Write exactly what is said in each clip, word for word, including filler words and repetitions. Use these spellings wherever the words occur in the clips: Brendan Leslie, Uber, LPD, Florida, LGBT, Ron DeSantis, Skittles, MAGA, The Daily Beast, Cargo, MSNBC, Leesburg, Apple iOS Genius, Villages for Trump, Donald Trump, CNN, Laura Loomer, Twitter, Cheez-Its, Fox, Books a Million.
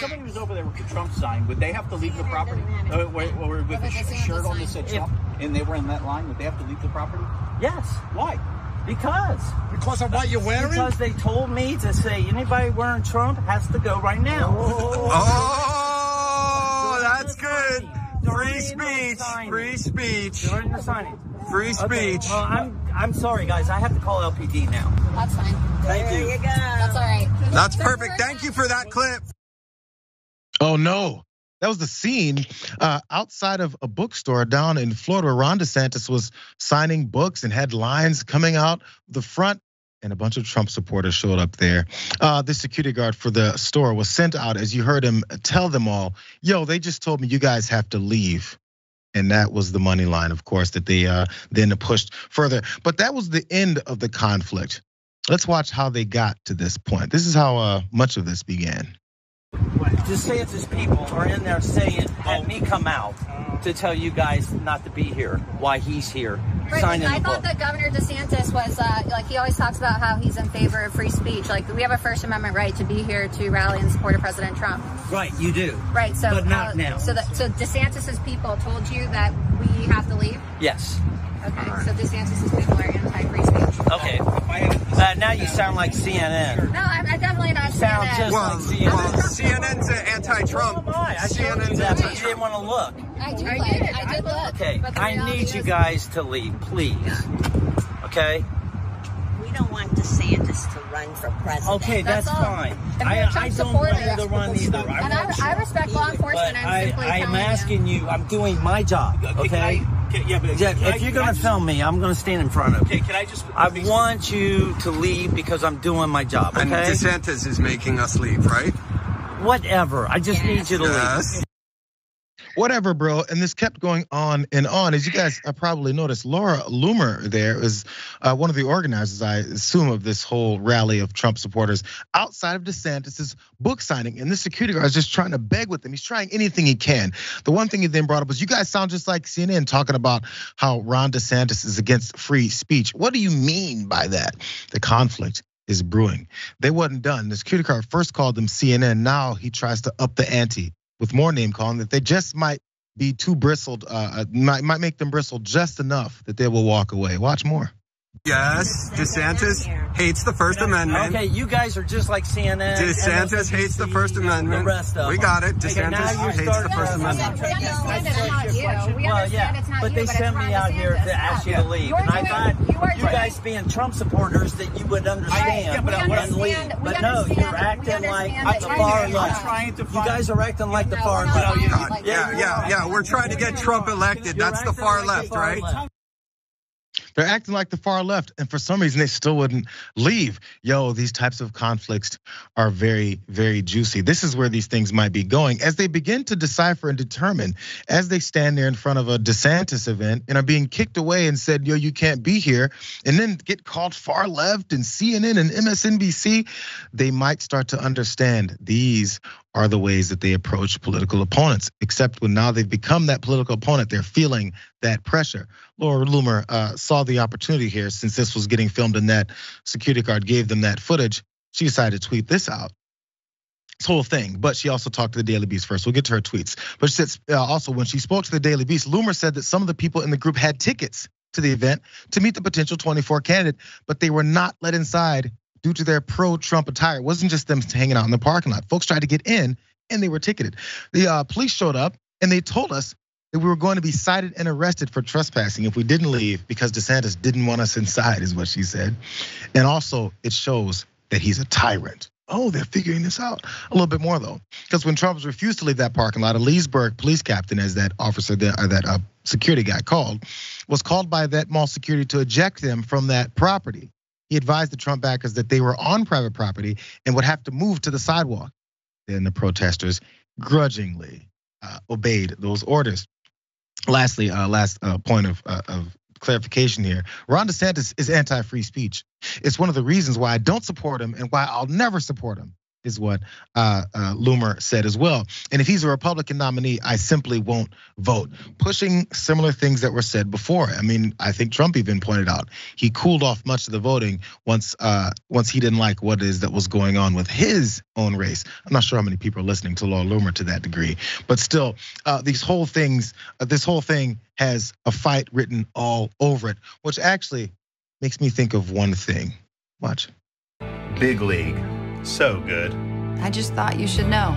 somebody was over there with the Trump sign, would they have to leave the property? Uh, wait, or with a shirt on that said Trump, and they were in that line, would they have to leave the property? Yes. Why? Because. Because of what you're wearing? Because they told me to say anybody wearing Trump has to go right now. Oh, oh that's good. Free speech. Free speech. During the signing. Free speech. Okay. Well, I'm I'm sorry, guys. I have to call L P D now. That's fine. Thank there you. you go. That's all right. That's perfect. Thank you for that clip. Oh, no. That was the scene uh, outside of a bookstore down in Florida where Ron DeSantis was signing books and had lines coming out the front, and a bunch of Trump supporters showed up there. Uh, the security guard for the store was sent out, as you heard him tell them all, yo, they just told me you guys have to leave. And that was the money line, of course, that they uh, then pushed further. But that was the end of the conflict. Let's watch how they got to this point. This is how uh, much of this began. DeSantis people are in there saying, had me come out to tell you guys not to be here, why he's here. Right, signing I the thought book. That Governor DeSantis was, uh, like he always talks about how he's in favor of free speech. Like we have a First Amendment right to be here to rally in support of President Trump. Right, you do. Right, so but not uh, now. So, that, so DeSantis's people told you that we have to leave? Yes. Okay, right. So DeSantis's people are anti-free speech. Okay, uh, now you sound like C N N. No, I'm, I'm definitely not sound C N N. Just well, like C N N. Well, C N N's anti-Trump. So I C N N's anti-Trump. I didn't want to look. I do I like, did. I did look. Okay, I need you guys to leave, please. Okay? We don't want DeSantis to run for president. Okay, that's, that's fine. I, I don't want him to run either. I and I, sure. I respect law enforcement. I'm I, I'm asking you. you, I'm doing my job, okay? Can, yeah, but yeah, if I, you're going to film me, I'm going to stand in front of you. Okay, can I just... I want sense. you to leave because I'm doing my job, okay? And DeSantis is making us leave, right? Whatever. I just yes. need you to yes. leave. Whatever, bro. And this kept going on and on. As you guys probably noticed, Laura Loomer there is uh, one of the organizers, I assume, of this whole rally of Trump supporters outside of DeSantis's book signing. And this security guard is just trying to beg with him. He's trying anything he can. The one thing he then brought up was, you guys sound just like C N N talking about how Ron DeSantis is against free speech. What do you mean by that? The conflict is brewing. They wasn't done. The security guard first called them C N N. Now he tries to up the ante with more name calling, that they just might be too bristled, uh, might, might make them bristle just enough that they will walk away. Watch more. Yes, DeSantis hates the First Amendment. Okay, you guys are just like C N N. DeSantis hates the First Amendment. The rest of we got it. DeSantis okay, hates the First Amendment. We understand it's not you. We understand it's not you, but they sent me out here to ask you to leave. And I thought you guys being Trump supporters that you would understand and leave. But no, you're acting like the far left. You guys are acting like the far left. Yeah, yeah, yeah. We're trying to get Trump elected. That's the far left, right? They're acting like the far left, and for some reason they still wouldn't leave. Yo, these types of conflicts are very, very juicy. This is where these things might be going. As they begin to decipher and determine, as they stand there in front of a DeSantis event and are being kicked away and said, yo, you can't be here, and then get called far left and C N N and M S N B C, they might start to understand these are the ways that they approach political opponents, except when now they've become that political opponent, they're feeling that pressure. Laura Loomer uh, saw the opportunity here, since this was getting filmed and that security guard gave them that footage. She decided to tweet this out, this whole thing, but she also talked to the Daily Beast first. We'll get to her tweets. But she said, uh, also when she spoke to the Daily Beast, Loomer said that some of the people in the group had tickets to the event to meet the potential twenty-four candidate, but they were not let inside due to their pro-Trump attire. It wasn't just them hanging out in the parking lot. Folks tried to get in and they were ticketed. The uh, police showed up and they told us that we were going to be cited and arrested for trespassing if we didn't leave, because DeSantis didn't want us inside, is what she said. And also it shows that he's a tyrant. Oh, they're figuring this out a little bit more though. Because when Trump refused to leave that parking lot, a Leesburg police captain, as that officer, or that uh, security guy called, was called by that mall security to eject them from that property. He advised the Trump backers that they were on private property and would have to move to the sidewalk. Then the protesters grudgingly uh, obeyed those orders. Lastly, uh, last uh, point of, uh, of clarification here. Ron DeSantis is anti-free speech. It's one of the reasons why I don't support him and why I'll never support him. is what uh, uh, Loomer said as well. And if he's a Republican nominee, I simply won't vote. Pushing similar things that were said before. I mean, I think Trump even pointed out he cooled off much of the voting once uh, once he didn't like what it is that was going on with his own race. I'm not sure how many people are listening to Laura Loomer to that degree, but still, uh, these whole things, uh, this whole thing has a fight written all over it, which actually makes me think of one thing. Watch. Big league. So good. I just thought you should know.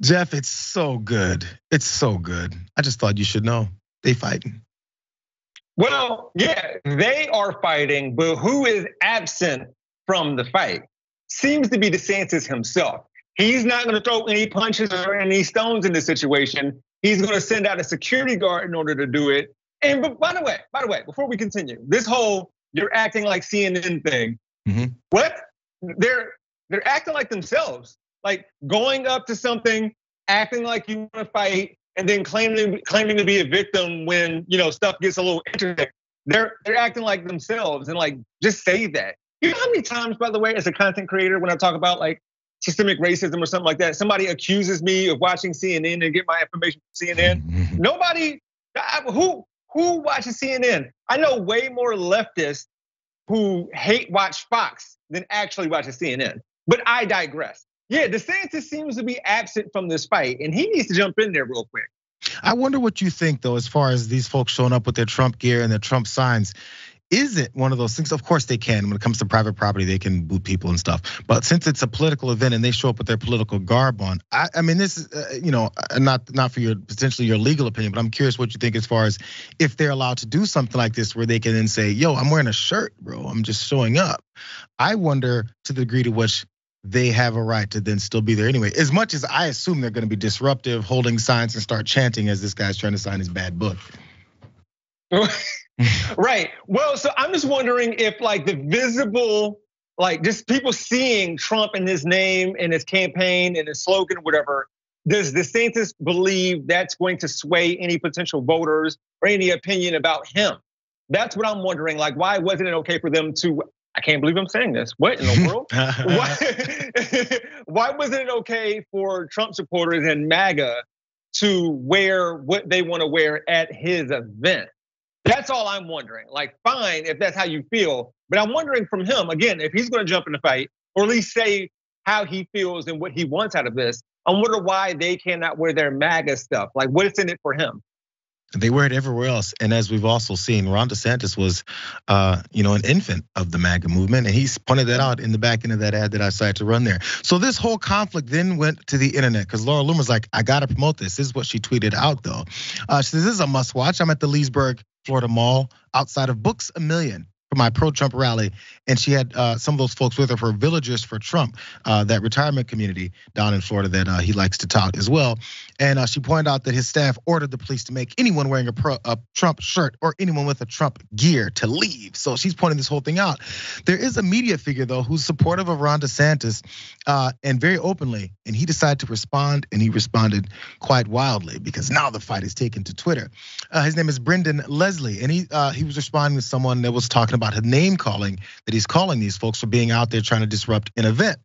Jeff, it's so good. It's so good. I just thought you should know. They fighting. Well, yeah, they are fighting, but who is absent from the fight seems to be DeSantis himself. He's not going to throw any punches or any stones in this situation. He's going to send out a security guard in order to do it. And but by the way, by the way, before we continue, this whole you're acting like C N N thing. Mm-hmm. What? They're they're acting like themselves, like going up to something, acting like you want to fight, and then claiming claiming to be a victim when you know stuff gets a little interesting. They're they're acting like themselves, and like just say that. You know how many times, by the way, as a content creator, when I talk about like systemic racism or something like that, somebody accuses me of watching C N N and get my information from C N N. Mm-hmm. Nobody, who who watches C N N? I know way more leftists who hate watch Fox than actually watches C N N. But I digress. Yeah, DeSantis seems to be absent from this fight, and he needs to jump in there real quick. I wonder what you think, though, as far as these folks showing up with their Trump gear and their Trump signs. Is it one of those things? Of course they can. When it comes to private property, they can boot people and stuff. But since it's a political event and they show up with their political garb on, I, I mean, this is, uh, you know, not not for your potentially your legal opinion, but I'm curious what you think as far as if they're allowed to do something like this, where they can then say, "Yo, I'm wearing a shirt, bro. I'm just showing up." I wonder to the degree to which they have a right to then still be there anyway. As much as I assume they're going to be disruptive, holding signs and start chanting as this guy's trying to sign his bad book. Right. Well, so I'm just wondering if like the visible, like just people seeing Trump and his name and his campaign and his slogan, whatever, does DeSantis believe that's going to sway any potential voters or any opinion about him? That's what I'm wondering. Like, why wasn't it okay for them to, I can't believe I'm saying this. What in the world? why, why wasn't it okay for Trump supporters and MAGA to wear what they want to wear at his event? That's all I'm wondering. Like, fine, if that's how you feel. But I'm wondering from him, again, if he's going to jump in the fight, or at least say how he feels and what he wants out of this. I wonder why they cannot wear their MAGA stuff. Like, what is in it for him? They wear it everywhere else. And as we've also seen, Ron DeSantis was, uh, you know, an infant of the MAGA movement. And he's pointed that out in the back end of that ad that I decided to run there. So this whole conflict then went to the internet because Laura Loomer's like, I got to promote this. This is what she tweeted out, though. Uh, she says, this is a must watch. I'm at the Leesburg, Florida mall outside of Books a Million for my pro-Trump rally. And she had uh, some of those folks with her for Villages for Trump, uh, that retirement community down in Florida that uh, he likes to tout as well. And uh, she pointed out that his staff ordered the police to make anyone wearing a, pro, a Trump shirt or anyone with a Trump gear to leave. So she's pointing this whole thing out. There is a media figure, though, who's supportive of Ron DeSantis uh, and very openly. And he decided to respond, and he responded quite wildly because now the fight is taken to Twitter. Uh, his name is Brendan Leslie, and he uh, he was responding to someone that was talking about his name calling, that he's calling these folks for being out there trying to disrupt an event.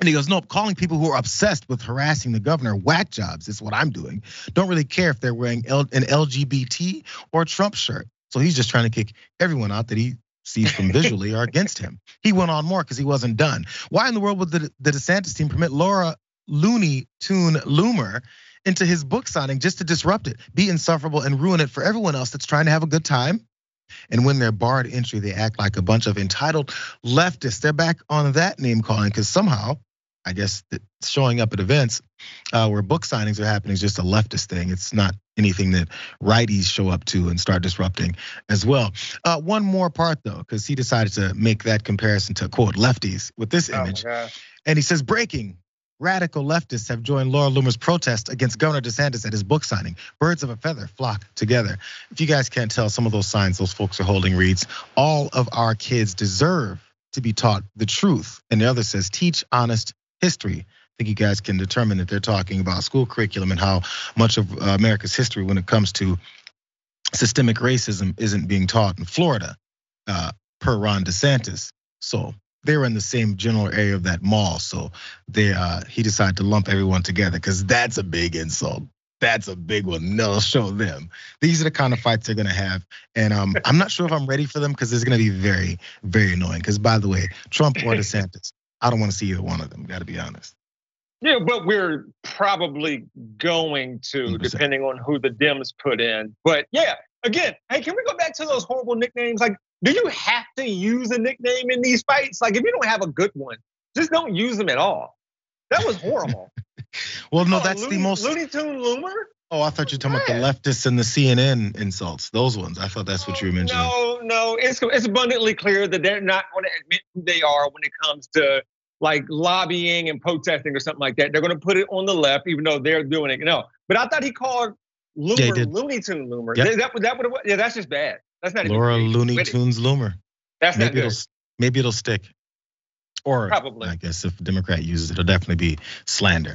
And he goes, no, calling people who are obsessed with harassing the governor whack jobs is what I'm doing. Don't really care if they're wearing an L G B T or a Trump shirt. So he's just trying to kick everyone out that he sees from visually or against him. He went on more because he wasn't done. Why in the world would the, the DeSantis team permit Laura Looney Tune Loomer into his book signing just to disrupt it, be insufferable and ruin it for everyone else that's trying to have a good time? And when they're barred entry, they act like a bunch of entitled leftists. They're back on that name calling because somehow, I guess, that showing up at events where book signings are happening is just a leftist thing. It's not anything that righties show up to and start disrupting as well. One more part, though, because he decided to make that comparison to, quote, lefties with this image. Oh, and he says, breaking. Radical leftists have joined Laura Loomer's protest against Governor DeSantis at his book signing. Birds of a feather flock together. If you guys can't tell, some of those signs those folks are holding reads, all of our kids deserve to be taught the truth. And the other says, teach honest history. I think you guys can determine that they're talking about school curriculum and how much of America's history when it comes to systemic racism isn't being taught in Florida per Ron DeSantis. So they were in the same general area of that mall. So they uh, he decided to lump everyone together because that's a big insult. That's a big one. No, show them. These are the kind of fights they're gonna have, and um, I'm not sure if I'm ready for them because it's gonna be very, very annoying. Because by the way, Trump or DeSantis, I don't want to see either one of them. Got to be honest. Yeah, but we're probably going to, one hundred percent depending on who the Dems put in. But yeah, again, hey, can we go back to those horrible nicknames? Like, do you have to use a nickname in these fights? Like, if you don't have a good one, just don't use them at all. That was horrible. Well, no, oh, that's Looney, the most. Looney Tune Loomer? Oh, I thought you were talking about the leftists and the C N N insults. Those ones. I thought that's what you were mentioning. No, no, it's it's abundantly clear that they're not going to admit who they are when it comes to like lobbying and protesting or something like that. They're going to put it on the left, even though they're doing it. No, but I thought he called Loomer Looney Tune Loomer. Yep. That that would yeah, that's just bad. That's not Laura Looney Tunes Loomer. That's maybe not good. It'll, maybe it'll stick. Or probably. I guess if a Democrat uses it, it'll definitely be slander.